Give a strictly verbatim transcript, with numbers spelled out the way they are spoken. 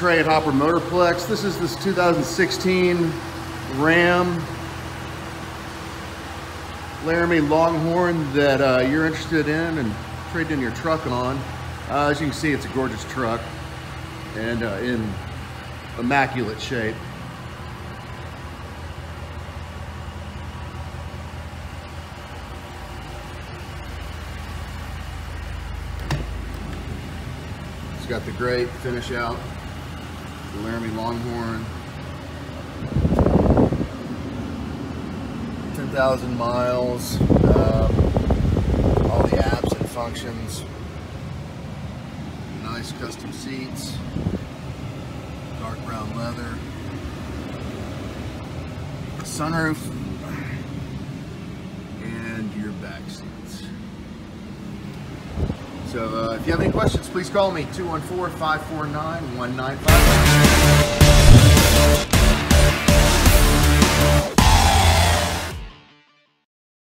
Trade Hopper Motorplex. This is this two thousand sixteen Ram Laramie Longhorn that uh, you're interested in and trading your truck on. Uh, as you can see, it's a gorgeous truck and uh, in immaculate shape. It's got the great finish out. Laramie Longhorn, ten thousand miles, um, all the apps and functions, nice custom seats, dark brown leather, sunroof, and your back seats. So uh, if you have any questions, please call me, two one four, five four nine, one nine five five.